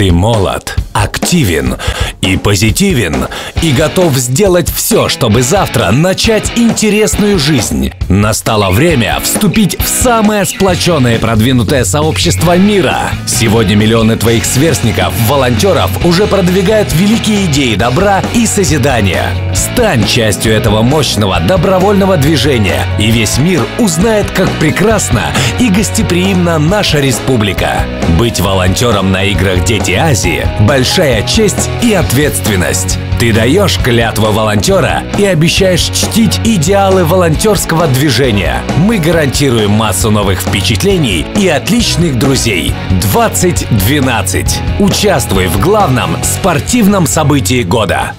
Ты молод, активен и позитивен, и готов сделать все, чтобы завтра начать интересную жизнь. Настало время вступить в самое сплоченное и продвинутое сообщество мира. Сегодня миллионы твоих сверстников, волонтеров уже продвигают великие идеи добра и созидания. Стань частью этого мощного добровольного движения, и весь мир узнает, как прекрасна и гостеприимна наша республика. Быть волонтером на играх «Дети Азии» – большая честь и ответственность. Ты даешь клятву волонтера и обещаешь чтить идеалы волонтерского движения. Мы гарантируем массу новых впечатлений и отличных друзей. 2012. Участвуй в главном спортивном событии года.